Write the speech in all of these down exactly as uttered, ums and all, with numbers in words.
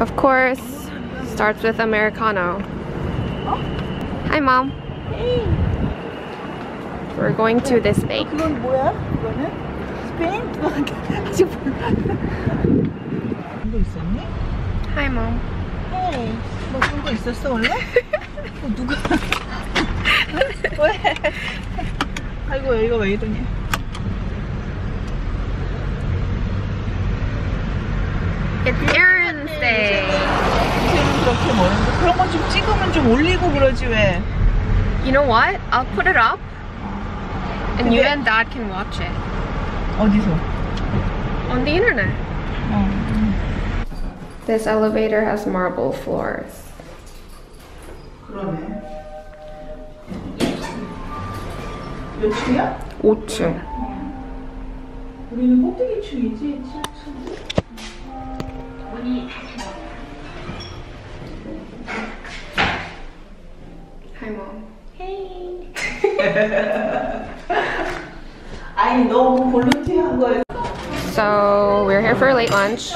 Of course, starts with Americano. Oh. Hi, Mom. Hey. We're going to this bank. Hi, Mom. Hey. 아이고, 이거 왜 이러냐? It's Aaron's day. 그런 건 좀 찍으면 좀 올리고 그러지 왜? You know what? I'll put it up, and you and Dad can watch it. 어디서? On the internet. 어. This elevator has marble floors. 그러네. 몇 층이야? 오 층. 우리는 꼭대기 층이지. Hi, Mom. Hey. I know. So we're here for a late lunch.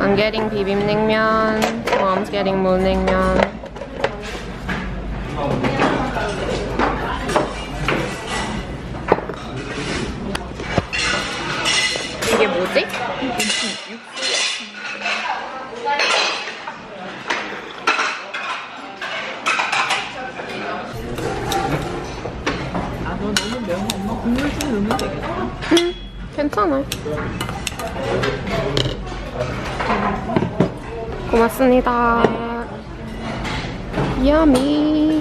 I'm getting bibimbnaengmyeon. Mom's getting mulnaengmyeon. 이게 뭐지? 아, 너 너무 매워. 엄마 국물 좀 넣으면 되겠다. 응, 괜찮아. 고맙습니다. Yummy.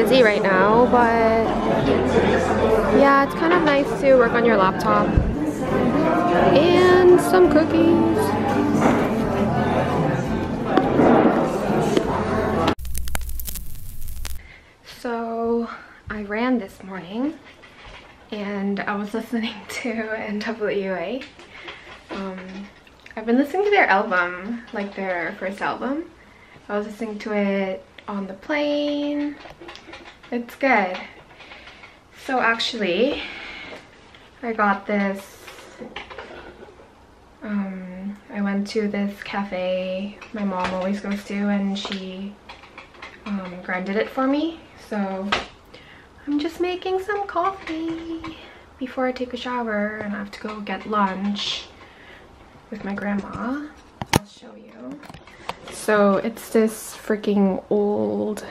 Busy right now, but yeah, it's kind of nice to work on your laptop and some cookies. So I ran this morning and I was listening to N W A. Um, I've been listening to their album, like their first album. I was listening to it on the plane. It's good. So actually I got this, um I went to this cafe my mom always goes to, and she um grinded it for me, so I'm just making some coffee before I take a shower, and I have to go get lunch with my grandma. I'll show you. So it's this freaking old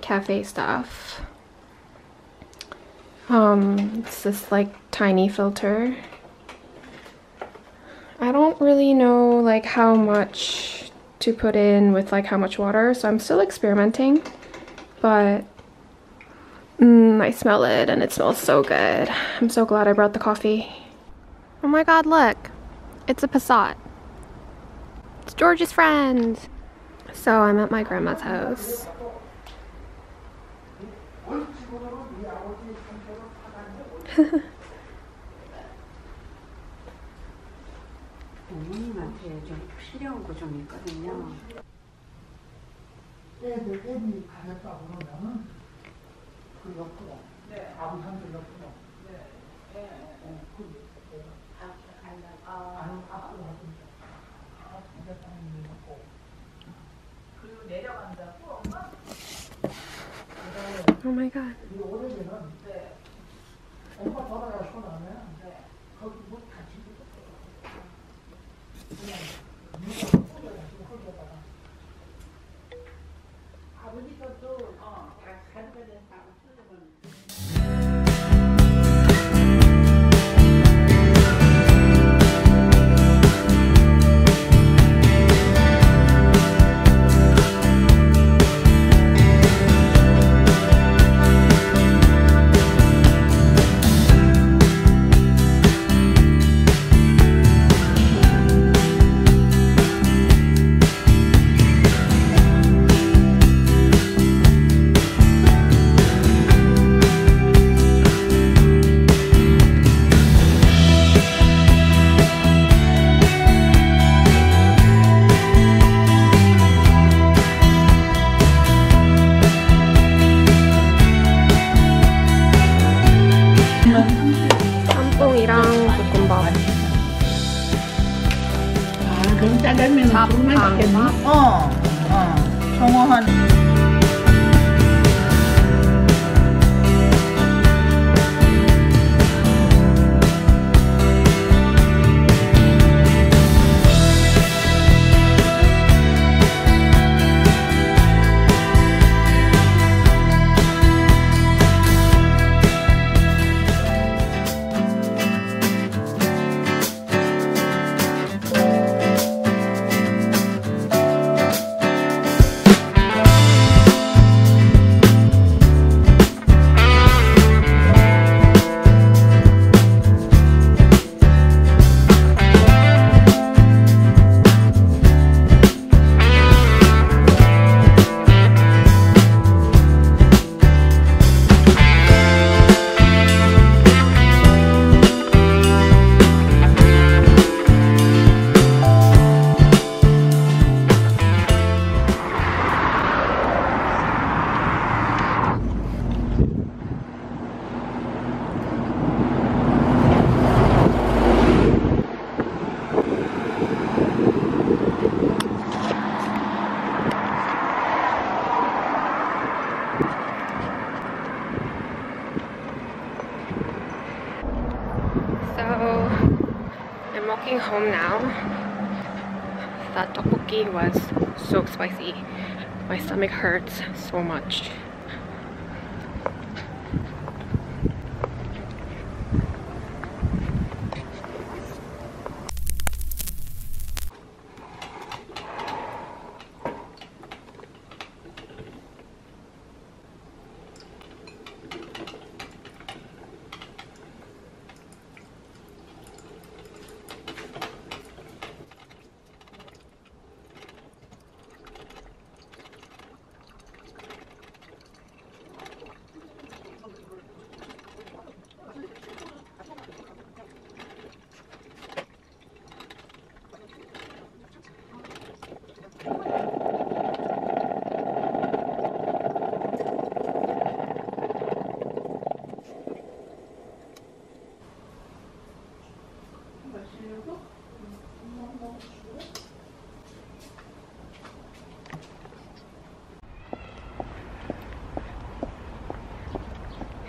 cafe stuff. Um, it's this like tiny filter. I don't really know like how much to put in with like how much water, so I'm still experimenting, but mm, I smell it and it smells so good. I'm so glad I brought the coffee. Oh my god, look, it's a Passat. It's George's friend. So I'm at my grandma's house. Oh my god. 어, 어, 정어한. Home now. That tteokbokki was so spicy. My stomach hurts so much.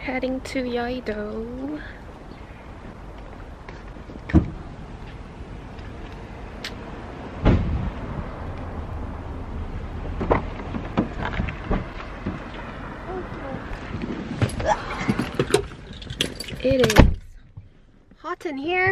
Heading to Yeido. It is hot in here.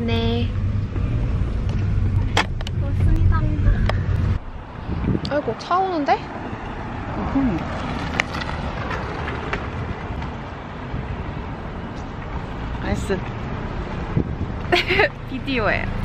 네. 고맙습니다. 아이고, 차 오는데? 음. 나이스. 비디오예요.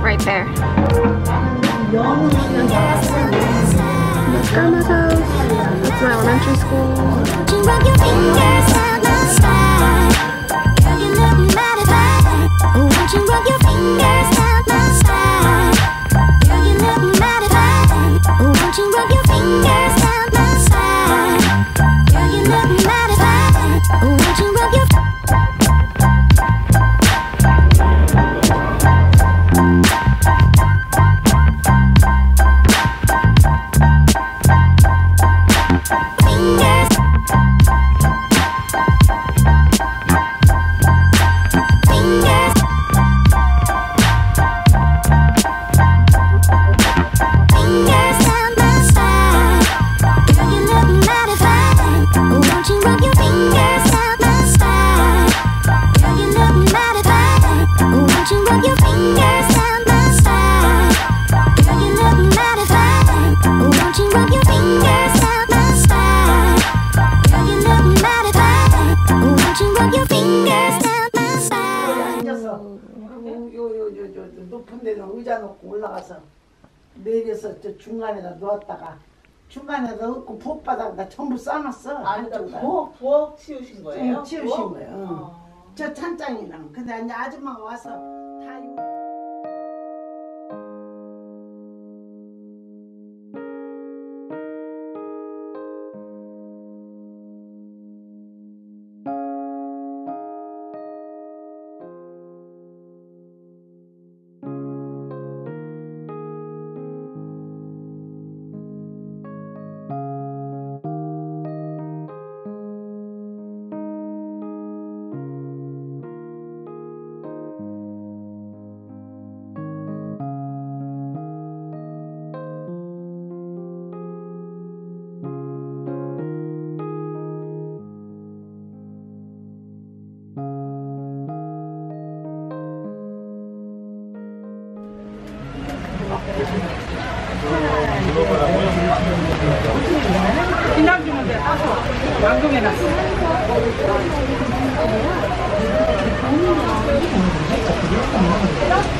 Right there. Let's go, Muggles. from elementary school. 높은 데서 의자 놓고 올라가서 내려서 저 중간에다 놓았다가 중간에다 놓고 부엌바닥에다 전부 싸놨어. 아, 그러니까 부엌, 부엌 치우신 거예요? 치우신 부엌? 거예요. 어. 어. 저 찬장이랑. 근데 이제 아줌마가 와서 다 비난주면 돼. 따서 완공해놨어.